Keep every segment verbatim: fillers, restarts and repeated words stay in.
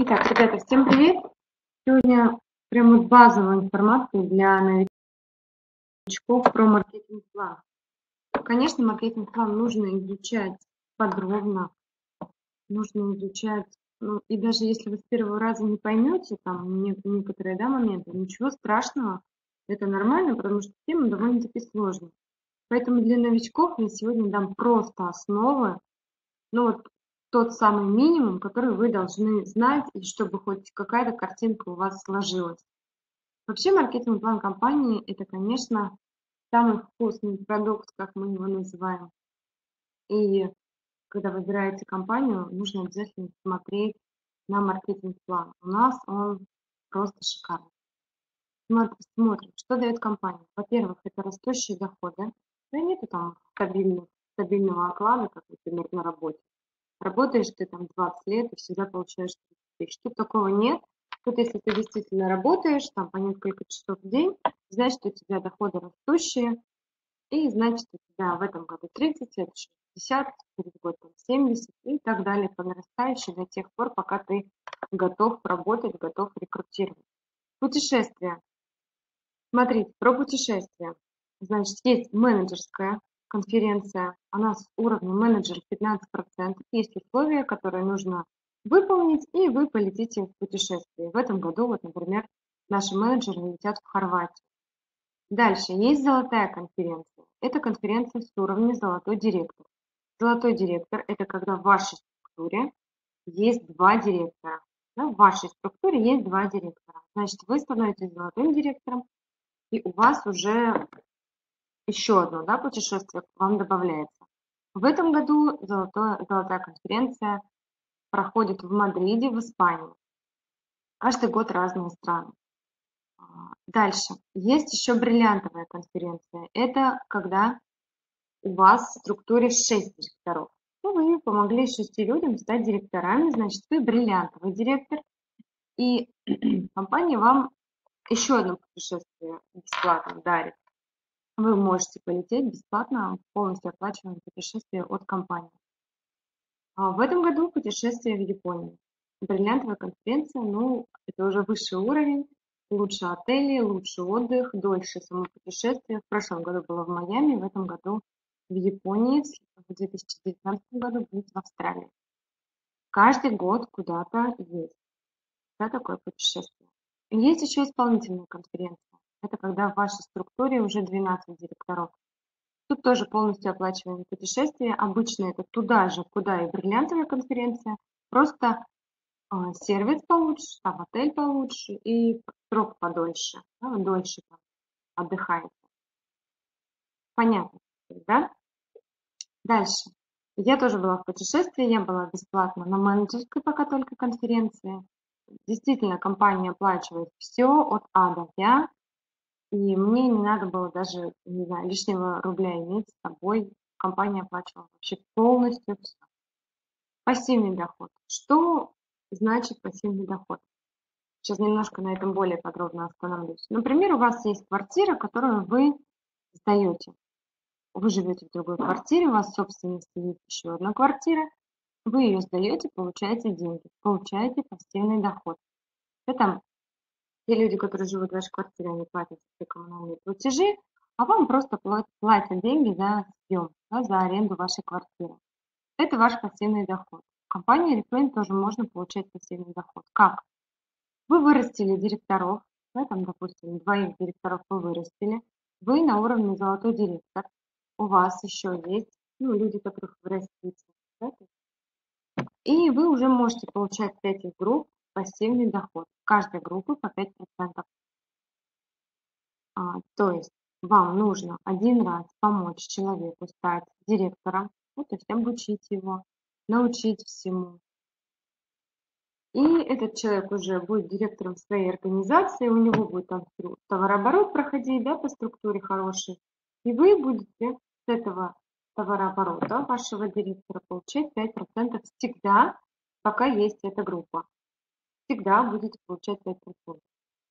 Итак, ребята, всем привет! Сегодня прямо базовая информация для новичков про маркетинг-план. Конечно, маркетинг-план нужно изучать подробно, нужно изучать, ну, и даже если вы с первого раза не поймете, там некоторые да, моменты, ничего страшного, это нормально, потому что тема довольно-таки сложная. Поэтому для новичков я сегодня дам просто основы, ну вот, тот самый минимум, который вы должны знать, и чтобы хоть какая-то картинка у вас сложилась. Вообще маркетинг-план компании – это, конечно, самый вкусный продукт, как мы его называем. И когда выбираете компанию, нужно обязательно смотреть на маркетинг-план. У нас он просто шикарный. Смотрим, что дает компания. Во-первых, это растущие доходы. Да нету там стабильного, стабильного оклада, как, например, на работе. Работаешь ты там двадцать лет и всегда получаешь тридцать тысяч. Тут такого нет. Тут если ты действительно работаешь там по несколько часов в день, значит у тебя доходы растущие. И значит у тебя в этом году тридцать, это шестьдесят, через год там семьдесят и так далее по нарастающей до тех пор, пока ты готов работать, готов рекрутировать. Путешествия. Смотрите, про путешествия. Значит, есть менеджерская конференция, она с уровня менеджера пятнадцать процентов. Есть условия, которые нужно выполнить, и вы полетите в путешествие. В этом году, вот, например, наши менеджеры летят в Хорватию. Дальше есть золотая конференция. Это конференция с уровня золотой директор. Золотой директор – это когда в вашей структуре есть два директора. Да, в вашей структуре есть два директора. Значит, вы становитесь золотым директором, и у вас уже еще одно да, путешествие к вам добавляется. В этом году золотая, золотая конференция проходит в Мадриде, в Испании. Каждый год разные страны. Дальше. Есть еще бриллиантовая конференция. Это когда у вас в структуре шесть директоров. Ну, вы помогли шести людям стать директорами, значит, вы бриллиантовый директор. И компания вам еще одно путешествие бесплатно дарит. Вы можете полететь бесплатно, полностью оплачиваем путешествие от компании. А в этом году путешествие в Японию. Бриллиантовая конференция, ну, это уже высший уровень, лучше отели, лучше отдых, дольше само путешествие. В прошлом году было в Майами, в этом году в Японии, в две тысячи девятнадцатом году будет в Австралии. Каждый год куда-то есть. Да, такое путешествие. Есть еще исполнительная конференция. Это когда в вашей структуре уже двенадцать директоров. Тут тоже полностью оплачиваемые путешествия. Обычно это туда же, куда и бриллиантовая конференция. Просто э, сервис получше, там отель получше и срок подольше. Да, дольше там отдыхаете. Понятно, да? Дальше. Я тоже была в путешествии. Я была бесплатно на менеджерской пока только конференции. Действительно, компания оплачивает все от А до Я. И мне не надо было даже, не знаю, лишнего рубля иметь с собой. Компания оплачивала вообще полностью все. Пассивный доход. Что значит пассивный доход? Сейчас немножко на этом более подробно остановлюсь. Например, у вас есть квартира, которую вы сдаете. Вы живете в другой квартире, у вас в собственности есть еще одна квартира. Вы ее сдаете, получаете деньги, получаете пассивный доход. Это те люди, которые живут в вашей квартире, они платят все коммунальные платежи, а вам просто платят деньги за съем, да, за аренду вашей квартиры. Это ваш пассивный доход. В компании Реклайн тоже можно получать пассивный доход. Как? Вы вырастили директоров, да, там, допустим, двоих директоров вы вырастили, вы на уровне золотой директор, у вас еще есть ну, люди, которых вы растите, да, и вы уже можете получать с этих групп пассивный доход. Каждой группы по пять процентов. А, то есть вам нужно один раз помочь человеку стать директором, ну, то есть обучить его, научить всему. И этот человек уже будет директором своей организации, у него будет там товарооборот проходить да, по структуре хороший. И вы будете с этого товарооборота вашего директора получать пять процентов всегда, пока есть эта группа. Всегда будете получать пять процентов.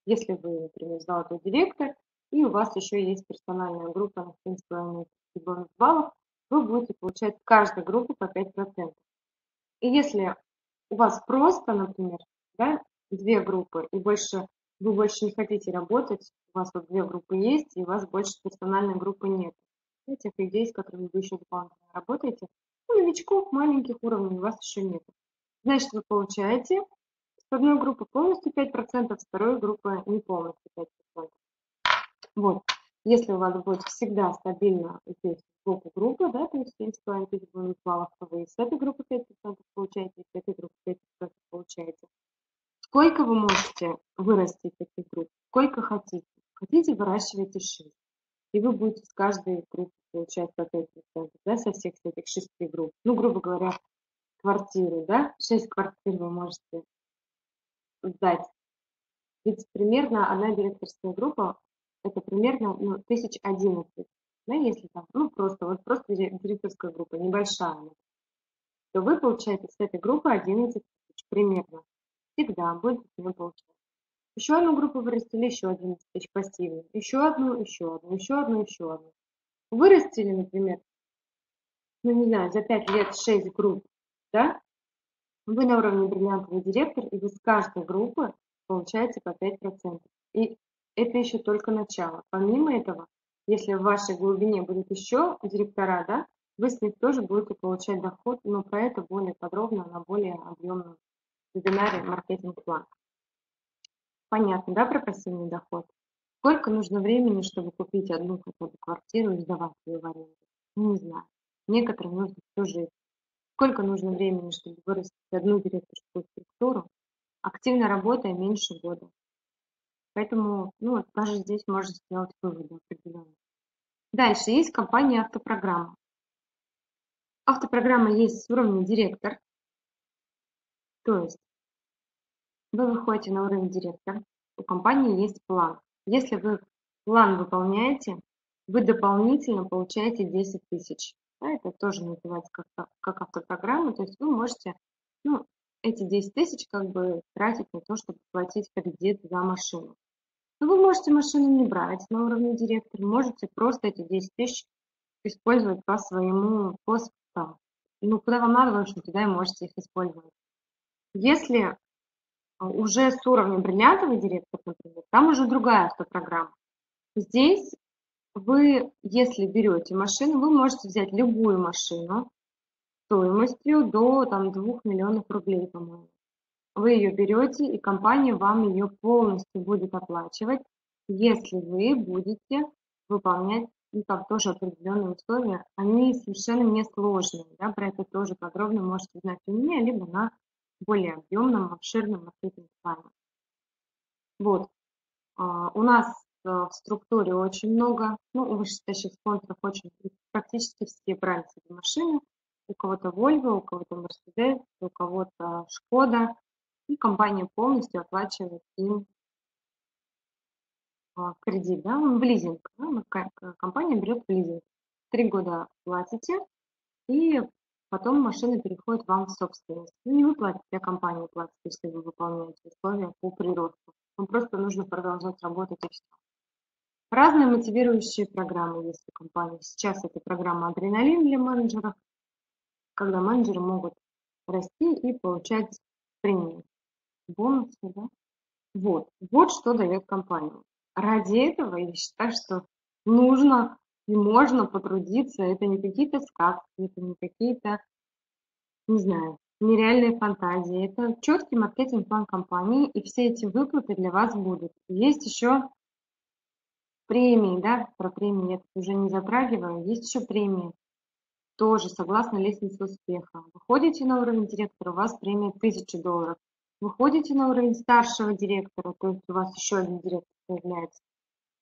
Если вы, например, золотой директор, и у вас еще есть персональная группа на семь с половиной тысяч бонус-баллов, вы будете получать каждую группу по пять процентов. И если у вас просто, например, да, две группы, и больше вы больше не хотите работать, у вас вот две группы есть, и у вас больше персональной группы нет. Этих людей, с которыми вы еще дополнительно работаете, ну, новичков маленьких уровней у вас еще нет. Значит, вы получаете с одной группы полностью пять процентов, с второй группы не полностью пять процентов. Вот. Если у вас будет всегда стабильно здесь сбоку группы, да, то есть семь с половиной тысяч бонусных баллов, то вы с этой группы пять процентов получаете, и с этой группы пять процентов получаете. Сколько вы можете вырастить таких групп? Сколько хотите? Хотите, выращивайте шесть. И вы будете с каждой группы получать по пять процентов, да, со всех этих шести групп. Ну, грубо говоря, квартиры, да, шесть квартир вы можете сдать. Ведь примерно одна директорская группа, это примерно ну, тысяч одиннадцать, да, если там, ну, просто, вот просто директорская группа, небольшая, то вы получаете с этой группы одиннадцать тысяч примерно. Всегда будете с нее получать. Еще одну группу вырастили, еще одиннадцать тысяч пассивных, еще одну, еще одну, еще одну, еще одну. Вырастили, например, ну, не знаю, за пять лет шесть групп, да, вы на уровне бриллиантовый директор, и вы с каждой группы получаете по пять процентов. И это еще только начало. Помимо этого, если в вашей глубине будут еще директора, да, вы с них тоже будете получать доход, но про это более подробно на более объемном вебинаре «Маркетинг-план». Понятно, да, про пассивный доход? Сколько нужно времени, чтобы купить одну хотя бы квартиру и сдавать ее в аренду? Ну, не знаю. Некоторым нужно всю жизнь. Сколько нужно времени, чтобы вырастить одну директорскую структуру? Активно работая меньше года. Поэтому, ну, даже здесь можно сделать выводы определенные. Дальше есть компания автопрограмма. Автопрограмма есть с уровня директор. То есть вы выходите на уровень директора, у компании есть план. Если вы план выполняете, вы дополнительно получаете десять тысяч. Да, это тоже называется как, как автопрограмма. То есть вы можете, ну, эти десять тысяч как бы тратить на то, чтобы платить кредит за машину. Но вы можете машину не брать на уровне директора, можете просто эти десять тысяч использовать по своему посту. Ну, куда вам надо, в общем, туда и можете их использовать. Если уже с уровня бриллиантовый директор, например, там уже другая автопрограмма. Здесь вы, если берете машину, вы можете взять любую машину стоимостью до там, двух миллионов рублей, по-моему. Вы ее берете, и компания вам ее полностью будет оплачивать, если вы будете выполнять, ну, там тоже определенные условия. Они совершенно несложные, да, про это тоже подробно можете знать у меня, либо на более объемном, обширном маркетинг-плане. Вот. А, у нас а, в структуре очень много, ну, у вышестоящих спонсоров очень, практически все брали себе машины. У кого-то Volvo, у кого-то Mercedes, у кого-то Шкода. И компания полностью оплачивает им а, кредит, да, в лизинг. Да? Компания берет в лизинг. Три года платите, и потом машина переходит вам в собственность. Ну, не вы платите, а компания платит, если вы выполняете условия по приросту. Вам просто нужно продолжать работать и все. Разные мотивирующие программы есть у компании. Сейчас это программа «Адреналин» для менеджеров, когда менеджеры могут расти и получать премии, бонусы. Да? Вот. Вот что дает компания. Ради этого я считаю, что нужно и можно потрудиться, это не какие-то сказки, это не какие-то, не знаю, нереальные фантазии. Это четкий маркетинг-план компании, и все эти выплаты для вас будут. Есть еще премии, да, про премии я уже не затрагиваю, есть еще премии, тоже согласно лестнице успеха. Выходите на уровень директора, у вас премия тысяча долларов. Выходите на уровень старшего директора, то есть у вас еще один директор появляется,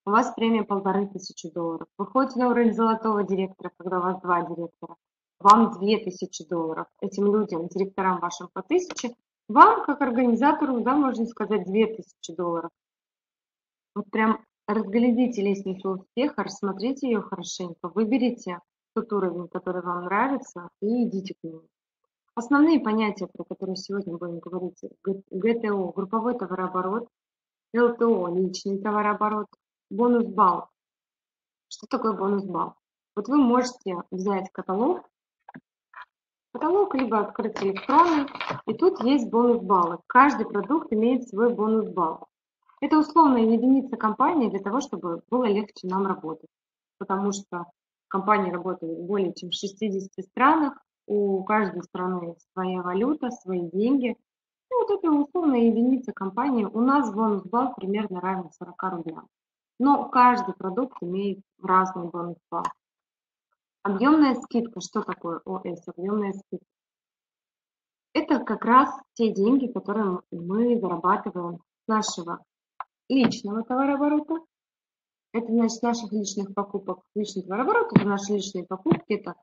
у вас премия полторы тысячи долларов. Выходите на уровень золотого директора, когда у вас два директора, вам две тысячи долларов. Этим людям, директорам вашим по тысяче, вам, как организатору, да, можно сказать, две тысячи долларов. Вот прям разглядите лестницу успеха, рассмотрите ее хорошенько, выберите тот уровень, который вам нравится, и идите к нему. Основные понятия, про которые сегодня будем говорить, ГТО, групповой товарооборот, ЛТО, личный товарооборот, бонус-балл. Что такое бонус-балл? Вот вы можете взять каталог каталог, либо открыть электронный. И тут есть бонус-баллы. Каждый продукт имеет свой бонус-балл. Это условная единица компании для того, чтобы было легче нам работать. Потому что компании работают более чем в шестидесяти странах. У каждой страны своя валюта, свои деньги. И вот эта условная единица компании. У нас бонус-балл примерно равен сорока рублям. Но каждый продукт имеет разный бонус-балл. Объемная скидка. Что такое ОС? Объемная скидка. Это как раз те деньги, которые мы зарабатываем с нашего личного товарооборота. Это значит наших личных покупок. Личный товарооборот – это наши личные покупки. Это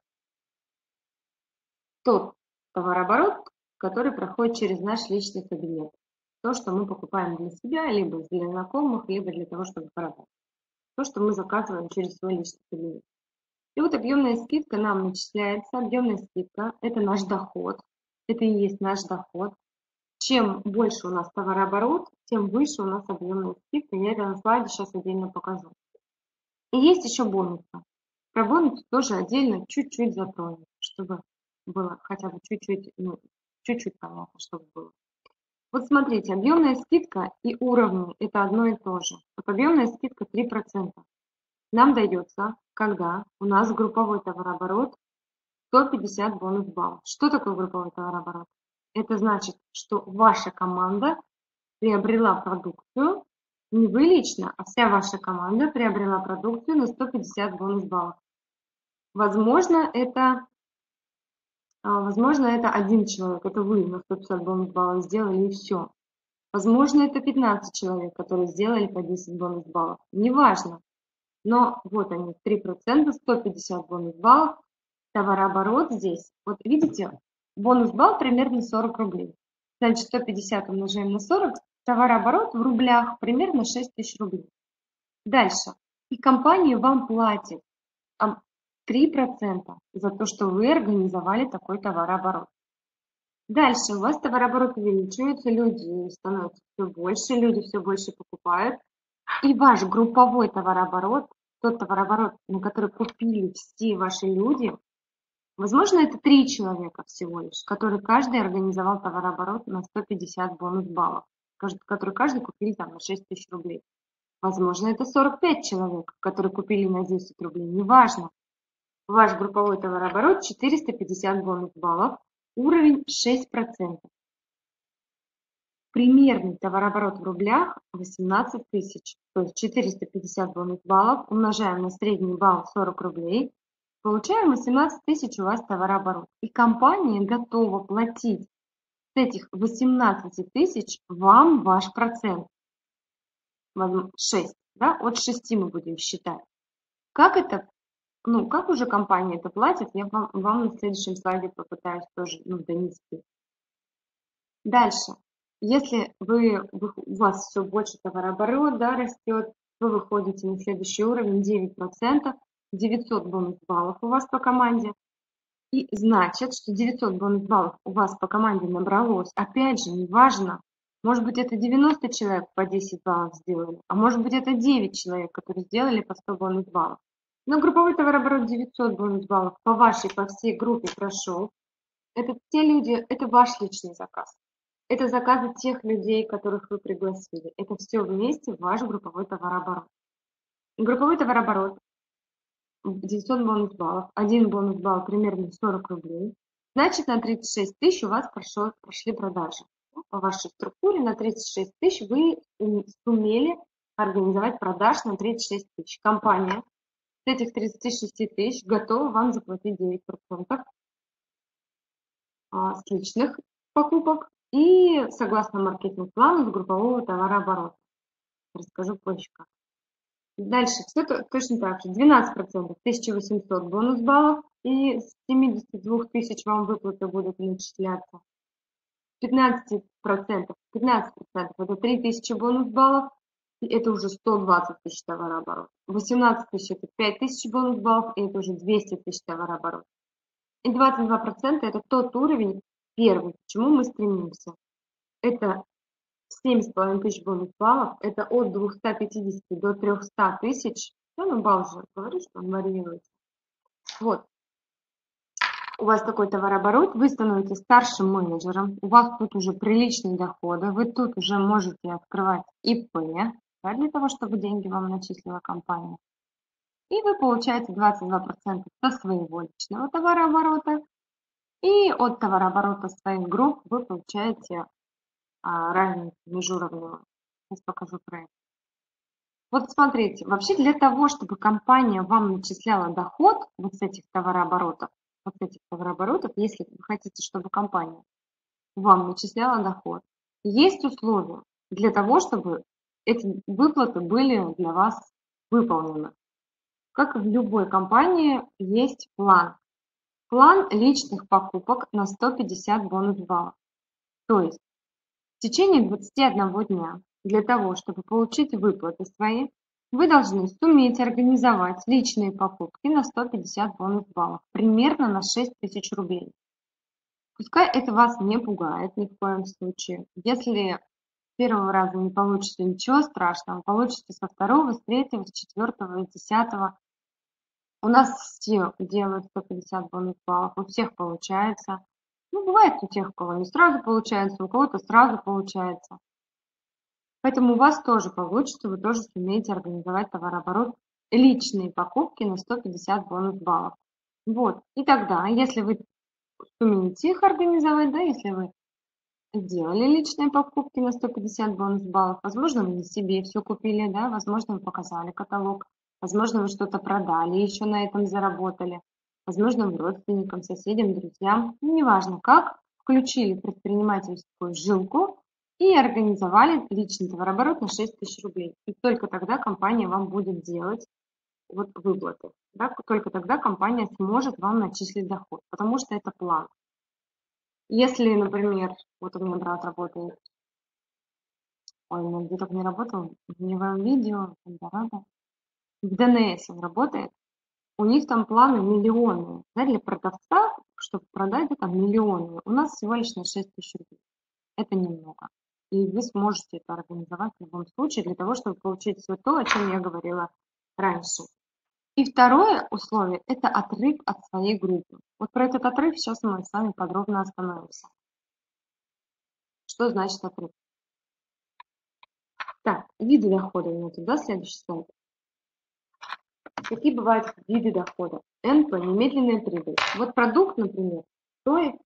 тот товарооборот, который проходит через наш личный кабинет. То, что мы покупаем для себя, либо для знакомых, либо для того, чтобы продать. То, что мы заказываем через свой личный кабинет. И вот объемная скидка нам начисляется. Объемная скидка – это наш доход. Это и есть наш доход. Чем больше у нас товарооборот, тем выше у нас объемная скидка. Я это на слайде сейчас отдельно покажу. И есть еще бонусы. Про бонусы тоже отдельно чуть-чуть затронем, чтобы было хотя бы чуть-чуть, ну, чуть-чуть понятно, чтобы было. Вот смотрите, объемная скидка и уровни – это одно и то же. Вот объемная скидка три процента. Нам дается, когда у нас групповой товарооборот сто пятьдесят бонус-баллов. Что такое групповой товарооборот? Это значит, что ваша команда приобрела продукцию, не вы лично, а вся ваша команда приобрела продукцию на сто пятьдесят бонус-баллов. Возможно, это... Возможно, это один человек, это вы на сто пятьдесят бонус-баллов сделали и все. Возможно, это пятнадцать человек, которые сделали по десять бонус-баллов. Неважно. Но вот они, три процента, сто пятьдесят бонус-баллов. Товарооборот здесь. Вот видите, бонус-балл примерно сорок рублей. Значит, сто пятьдесят умножаем на сорок. Товарооборот в рублях примерно шесть тысяч рублей. Дальше. И компания вам платит три процента за то, что вы организовали такой товарооборот. Дальше у вас товарооборот увеличивается, люди становятся все больше, люди все больше покупают. И ваш групповой товарооборот, тот товарооборот, на который купили все ваши люди, возможно, это три человека всего лишь, которые каждый организовал товарооборот на сто пятьдесят бонус-баллов, который каждый купили там на шесть тысяч рублей. Возможно, это сорок пять человек, которые купили на десять рублей, неважно. Ваш групповой товарооборот четыреста пятьдесят бонус-баллов, уровень шесть процентов. Примерный товарооборот в рублях восемнадцать тысяч, то есть четыреста пятьдесят бонус-баллов, умножаем на средний балл сорок рублей, получаем восемнадцать тысяч у вас товарооборот. И компания готова платить с этих восемнадцати тысяч вам ваш процент. шесть, да? От шести мы будем считать. Как это? Ну, как уже компания это платит, я вам, вам на следующем слайде попытаюсь тоже, ну, донести. Дальше. Если вы, у вас все больше товарооборот, да, растет, вы выходите на следующий уровень девять процентов, девятьсот бонус-баллов у вас по команде. И значит, что девятьсот бонус-баллов у вас по команде набралось. Опять же, неважно, может быть, это девяносто человек по десять баллов сделали, а может быть, это девять человек, которые сделали по сто бонус-баллов. Но групповой товарооборот девятьсот бонус-баллов по вашей, по всей группе прошел. Это те люди, это ваш личный заказ. Это заказы тех людей, которых вы пригласили. Это все вместе ваш групповой товарооборот. Групповой товарооборот девятьсот бонус-баллов, один бонус-балл примерно сорок рублей. Значит, на тридцать шесть тысяч у вас прошло, прошли продажи. По вашей структуре на тридцать шесть тысяч вы сумели организовать продаж на тридцать шесть тысяч. Компания с этих тридцати шести тысяч готова вам заплатить девять процентов с личных покупок и, согласно маркетинг-плану, с группового товарооборота. Расскажу позже. Дальше все точно так же. двенадцать процентов, тысяча восемьсот бонус-баллов, и с семидесяти двух тысяч вам выплаты будут начисляться. пятнадцать процентов, пятнадцать процентов это три тысячи бонус-баллов. И это уже сто двадцать тысяч товарооборот. восемнадцать тысяч это пять тысяч бонус-баллов, и это уже двести тысяч товарооборот. И двадцать два процента это тот уровень первый, к чему мы стремимся. Это семь с половиной тысяч бонус-баллов, это от двухсот пятидесяти до трёхсот тысяч. Да, ну балл же, говорю, что он варьируется. Вот. у вас такой товарооборот, вы становитесь старшим менеджером, у вас тут уже приличные доходы, вы тут уже можете открывать И П, да, для того, чтобы деньги вам начислила компания. И вы получаете двадцать два процента со своего личного товарооборота, и от товарооборота своих групп вы получаете а, разницу межуровневую. Сейчас покажу проект. Вот смотрите, вообще для того, чтобы компания вам начисляла доход вот с этих товарооборотов, вот этих товарооборотов, если вы хотите, чтобы компания вам начисляла доход, есть условия для того, чтобы эти выплаты были для вас выполнены. Как и в любой компании, есть план. План личных покупок на сто пятьдесят бонус-баллов. То есть в течение двадцати одного дня для того, чтобы получить выплаты свои, вы должны суметь организовать личные покупки на сто пятьдесят бонус-баллов, примерно на шесть тысяч рублей. Пускай это вас не пугает ни в коем случае. Если с первого раза не получите, ничего страшного, получите со второго, с третьего, с четвертого и с десятого. У нас все делают сто пятьдесят бонус-баллов, у всех получается. Ну, бывает у тех, у кого не сразу получается, у кого-то сразу получается. Поэтому у вас тоже получится, вы тоже сумеете организовать товарооборот, личные покупки на сто пятьдесят бонус-баллов. Вот, и тогда, если вы сумеете их организовать, да, если вы сделали личные покупки на сто пятьдесят бонус-баллов, возможно, вы не себе все купили, да, возможно, вы показали каталог, возможно, вы что-то продали, еще на этом заработали, возможно, вы родственникам, соседям, друзьям, ну, неважно как, включили предпринимательскую жилку, и организовали личный товарооборот на шесть тысяч рублей. И только тогда компания вам будет делать вот выплаты. Да? Только тогда компания сможет вам начислить доход, потому что это план. Если, например, вот у меня брат работает, ой, он где-то не работал, в нем видео, в ДНС он работает, у них там планы миллионные. Да? Для продавца, чтобы продать, это миллионные. У нас всего лишь на шесть тысяч рублей. Это немного. И вы сможете это организовать в любом случае для того, чтобы получить все то, о чем я говорила раньше. И второе условие – это отрыв от своей группы. Вот про этот отрыв сейчас мы с вами подробно остановимся. Что значит отрыв? Так, виды дохода у меня туда, следующий слайд. Какие бывают виды дохода? Н П, немедленная прибыль. Вот продукт, например, стоит,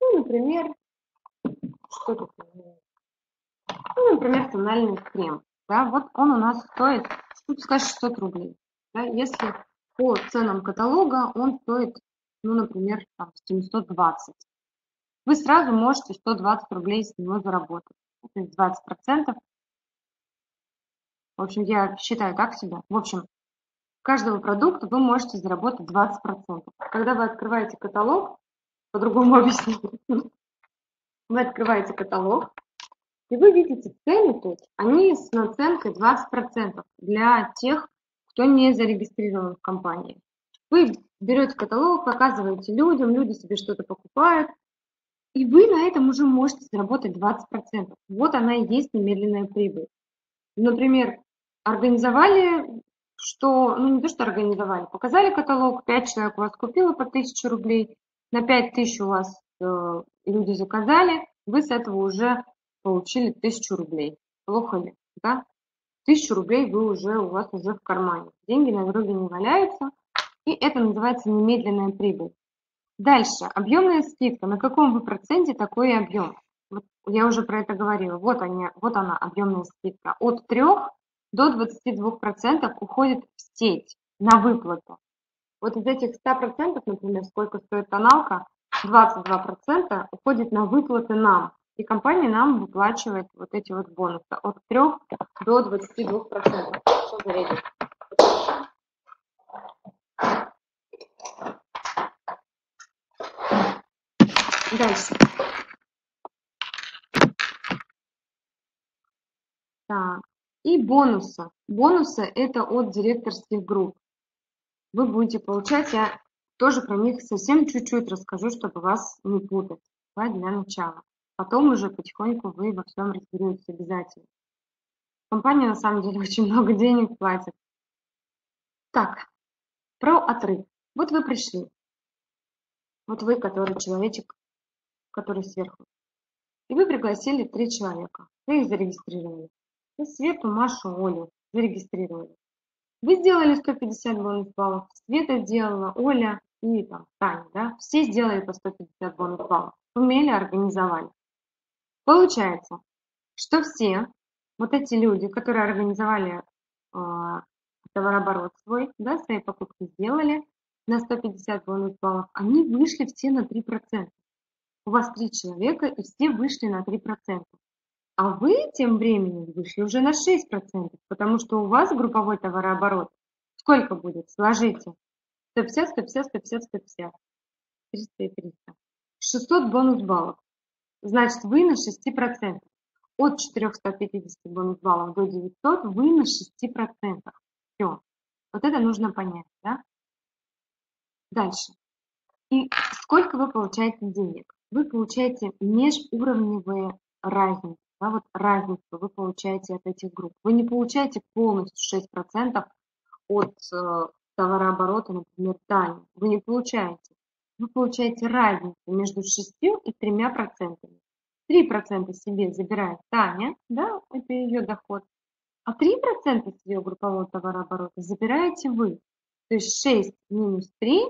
ну, например, что такое? Ну, например, тональный крем. Да, вот он у нас стоит, тут скажешь, шестьсот рублей. Да, если по ценам каталога он стоит, ну, например, там, семьсот двадцать. Вы сразу можете сто двадцать рублей с него заработать. То есть двадцать процентов. В общем, я считаю так себя. В общем, каждого продукта вы можете заработать двадцать процентов. Когда вы открываете каталог, по-другому объяснить. Вы открываете каталог, и вы видите цены тут, они с наценкой двадцать процентов для тех, кто не зарегистрирован в компании. Вы берете каталог, показываете людям, люди себе что-то покупают, и вы на этом уже можете заработать двадцать процентов. Вот она и есть немедленная прибыль. Например, организовали, что, ну не то, что организовали, показали каталог, пять человек у вас купило по тысяче рублей, на пять тысяч у вас люди заказали, вы с этого уже получили тысячу рублей. Плохо ли? Да? Тысячу рублей вы уже, у вас уже в кармане. Деньги на дороге не валяются. И это называется немедленная прибыль. Дальше. Объемная скидка. На каком вы проценте такой объем? Вот я уже про это говорила. Вот, они, вот она, объемная скидка. От трёх до двадцати двух процентов уходит в сеть на выплату. Вот из этих ста процентов, например, сколько стоит тоналка, двадцать два процента уходит на выплаты нам. И компания нам выплачивает вот эти вот бонусы от трёх до двадцати двух процентов. Что зарядит? Дальше. Так. И бонусы. Бонусы это от директорских групп. Вы будете получать... Я тоже про них совсем чуть-чуть расскажу, чтобы вас не путать. Для начала. Потом уже потихоньку вы во всем разберетесь обязательно. Компания на самом деле очень много денег платит. Так, про отрыв. Вот вы пришли. Вот вы, который человечек, который сверху. И вы пригласили три человека. Вы их зарегистрировали. Вы Свету, Машу, Олю зарегистрировали. Вы сделали сто пятьдесят бонус баллов. Света сделала, Оля и там, Таня. Да? Все сделали по сто пятьдесят бонус баллов. Умели, организовали. Получается, что все вот эти люди, которые организовали э, товарооборот свой, да, свои покупки сделали на сто пятьдесят бонус баллов, они вышли все на три процента. У вас три человека, и все вышли на три процента. А вы тем временем вышли уже на шесть процентов, потому что у вас групповой товарооборот сколько будет? Сложите. сто пятьдесят, сто пятьдесят, сто пятьдесят, сто пятьдесят. триста и триста. шестьсот бонус баллов. Значит, вы на шести процентах. От четырёхсот пятидесяти бонус баллов до девятисот вы на шести процентах. Все. Вот это нужно понять, да? Дальше. И сколько вы получаете денег? Вы получаете межуровневые разницы. Да, вот разницу вы получаете от этих групп. Вы не получаете полностью шесть процентов от э, товарооборота, например, Тани. Вы не получаете. Вы получаете разницу между шестью и тремя процентами. три процента себе забирает Таня, да, это ее доход, а три процента с ее группового товарооборота забираете вы. То есть шесть минус три,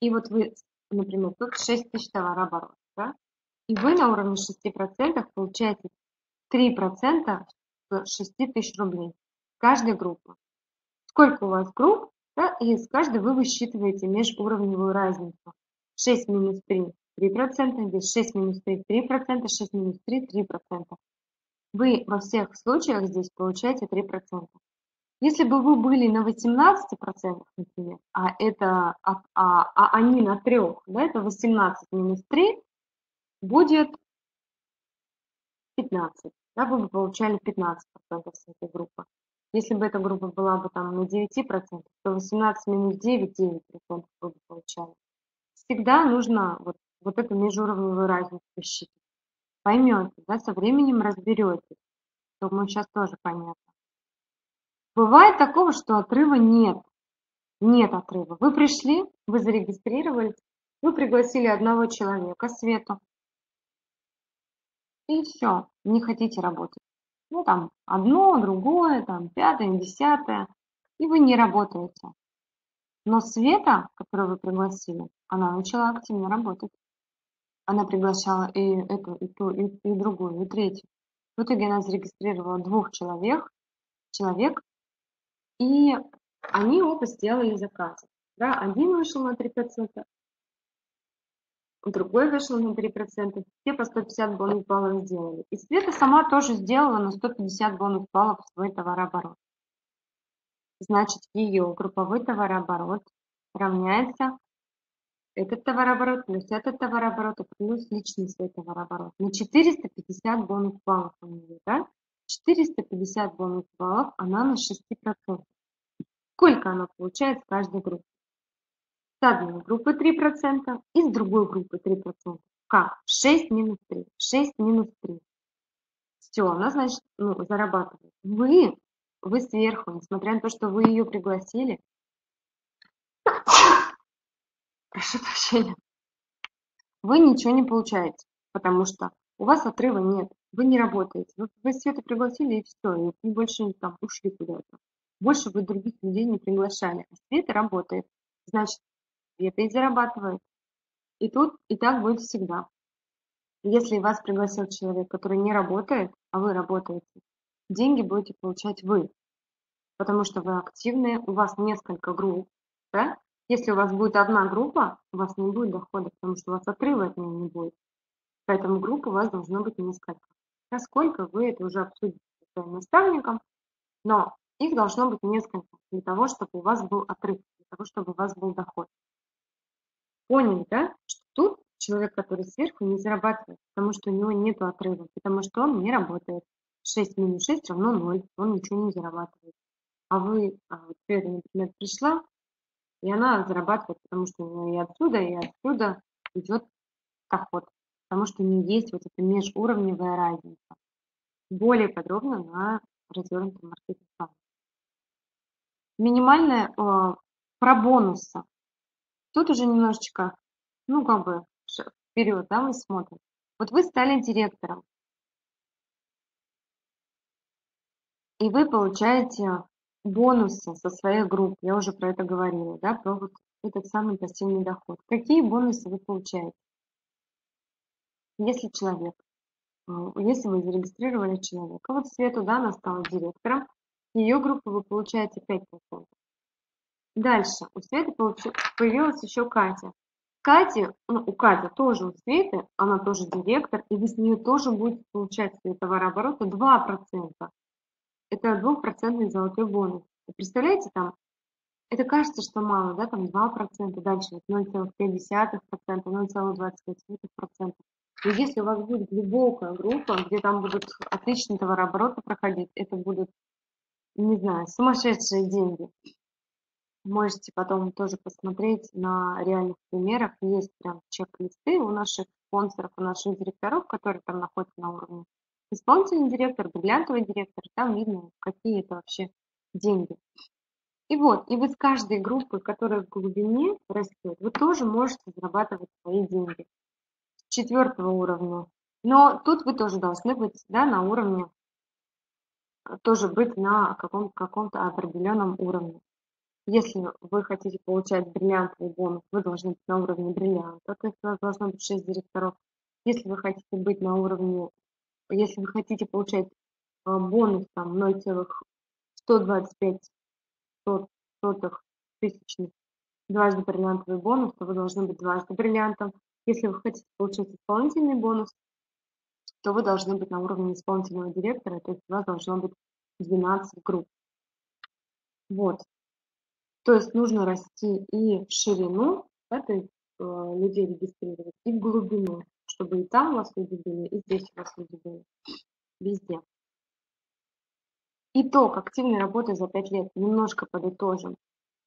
и вот вы, например, тут шесть тысяч товарооборот, да, и вы на уровне шести процентов получаете три процента с шести тысяч рублей. Каждая группа. Сколько у вас групп, да, и с каждой вы высчитываете межуровневую разницу. шесть минус три. три процента, здесь шесть минус три, три процента, шесть минус три, три процента. Вы во всех случаях здесь получаете три процента. Если бы вы были на восемнадцати процентах, например, а, это, а, а, а они на трёх, да, это восемнадцать минус три будет пятнадцать. Да, вы бы получали пятнадцать процентов с этой группы. Если бы эта группа была бы там на девяти процентах, то восемнадцать минус девять, девять процентов вы бы получали. Всегда нужно вот, вот эту межуровневую разницу посчитать. Поймете, да, со временем разберетесь. Думаю, сейчас тоже понятно. Бывает такого, что отрыва нет. Нет отрыва. Вы пришли, вы зарегистрировались, вы пригласили одного человека, Свету. И все, не хотите работать. Ну, там, одно, другое, там, пятое, десятое. И вы не работаете. Но Света, которую вы пригласили, она начала активно работать. Она приглашала и эту, и ту, и, и другую, и третью. В итоге она зарегистрировала двух человек, человек и они оба сделали заказы. Да, один вышел на три процента, другой вышел на три процента, все по сто пятьдесят бонус баллов сделали. И Света сама тоже сделала на сто пятьдесят бонус баллов свой товарооборот. Значит, ее групповой товарооборот равняется этот товарооборот плюс этот товарооборот плюс личный свой товарооборот. На четыреста пятьдесят бонус баллов у нее, да? четыреста пятьдесят бонус баллов она на шести процентах. Сколько она получает с каждой группы? С одной группы три процента и с другой группы три процента. Как? шесть минус три. шесть минус три. Все, она, значит, ну, зарабатывает. Вы... Вы сверху, несмотря на то, что вы ее пригласили. Прошу прощения. Вы ничего не получаете, потому что у вас отрыва нет. Вы не работаете. Вы, вы Свету пригласили и все. И, и больше там ушли куда-то. Больше вы других людей не приглашали. А Света работает. Значит, Света и зарабатывает. И тут, и так будет всегда. Если вас пригласил человек, который не работает, а вы работаете, деньги будете получать вы, потому что вы активные, у вас несколько групп, да? Если у вас будет одна группа, у вас не будет дохода, потому что у вас отрыва от нее не будет. Поэтому групп у вас должно быть несколько. Насколько вы это уже обсудите со своим наставником, но их должно быть несколько для того, чтобы у вас был отрыв, для того, чтобы у вас был доход. Поняли, да? Что тут человек, который сверху, не зарабатывает, потому что у него нет отрыва, потому что он не работает. шесть минус шесть равно ноль, он ничего не зарабатывает. А вы, Света, например, пришла, и она зарабатывает, потому что у нее и отсюда, и отсюда идет доход, потому что у нее есть вот эта межуровневая разница. Более подробно на развернутом маркетинге. Минимальное э, про бонусы. Тут уже немножечко ну, как бы, ш- вперед, да, мы смотрим. Вот вы стали директором, и вы получаете бонусы со своих групп. Я уже про это говорила, да, про вот этот самый пассивный доход. Какие бонусы вы получаете? Если человек, э, если вы зарегистрировали человека, вот Свету, да, она стала директором, ее группу вы получаете пять процентов. Дальше у Светы получ- появилась еще Катя. Катя, ну, у Кати тоже, у Светы, она тоже директор, и вы с нее тоже будете получать свои товарооборота два процента. Это двухпроцентный золотой бонус. Вы представляете, там, это кажется, что мало, да, там два процента, дальше ноль целых пять десятых процента, ноль целых двадцать пять сотых процента. Но если у вас будет глубокая группа, где там будут отличные товарообороты проходить, это будут, не знаю, сумасшедшие деньги. Можете потом тоже посмотреть на реальных примерах. Есть прям чек-листы у наших спонсоров, у наших директоров, которые там находятся на уровне. Исполнительный директор, бриллиантовый директор, там видно, какие это вообще деньги. И вот, и вы с каждой группы, которая в глубине растет, вы тоже можете зарабатывать свои деньги с четвертого уровня. Но тут вы тоже должны быть, да, на уровне, тоже быть на каком, каком-то определенном уровне. Если вы хотите получать бриллиантовый бонус, вы должны быть на уровне бриллианта, то есть у вас должно быть шесть директоров. Если вы хотите быть на уровне, если вы хотите получать бонус там ноль целых сто двадцать пять сотых тысячных дважды бриллиантовый бонус, то вы должны быть дважды бриллиантом. Если вы хотите получать исполнительный бонус, то вы должны быть на уровне исполнительного директора, то есть у вас должно быть двенадцать групп. Вот. То есть нужно расти и в ширину, да, то есть э, людей регистрировать, и в глубину, чтобы и там у вас люди были, и здесь у вас люди были, везде. Итог активной работы за пять лет, немножко подытожим.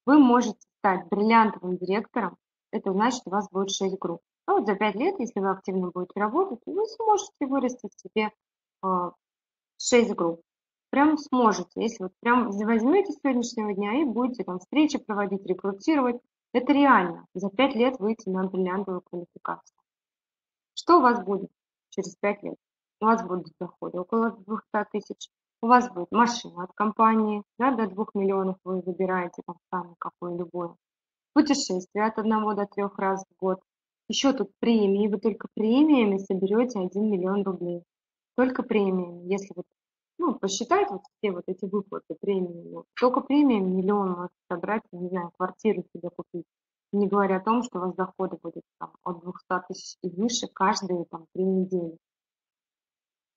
Вы можете стать бриллиантовым директором, это значит, у вас будет шесть групп. А вот за пять лет, если вы активно будете работать, вы сможете вырастить себе э, шесть групп. Прям сможете, если вот прям возьмете с сегодняшнего дня и будете там встречи проводить, рекрутировать. Это реально. За пять лет выйти на бриллиантовую квалификацию. Что у вас будет через пять лет? У вас будут доходы около двухсот тысяч. У вас будет машина от компании, да, до двух миллионов вы выбираете там самое какое любое. Путешествие от одного до трёх раз в год. Еще тут премии. Вы только премиями соберете один миллион рублей. Только премиями. Если вы Ну, посчитать вот все вот эти выплаты, премии. Только премии миллион у вас собрать, не знаю, квартиру себе купить. Не говоря о том, что у вас доходы будут там, от двухсот тысяч и выше каждые там три недели.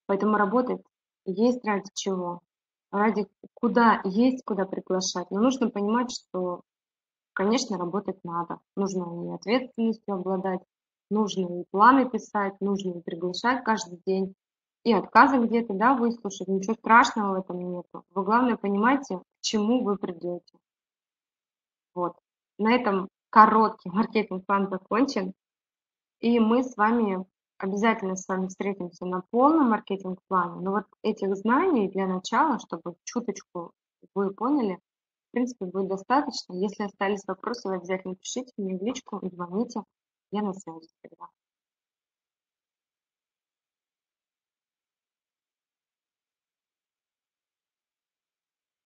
Поэтому работать есть ради чего. Ради куда есть, куда приглашать. Но нужно понимать, что, конечно, работать надо. Нужно и ответственностью обладать, нужно и планы писать, нужно и приглашать каждый день. И отказы где-то, да, выслушать, ничего страшного в этом нету. Вы, главное, понимаете, к чему вы придете. Вот. На этом короткий маркетинг-план закончен. И мы с вами, обязательно с вами встретимся на полном маркетинг-плане. Но вот этих знаний для начала, чтобы чуточку вы поняли, в принципе, будет достаточно. Если остались вопросы, вы обязательно пишите мне в личку, звоните, я на связи всегда.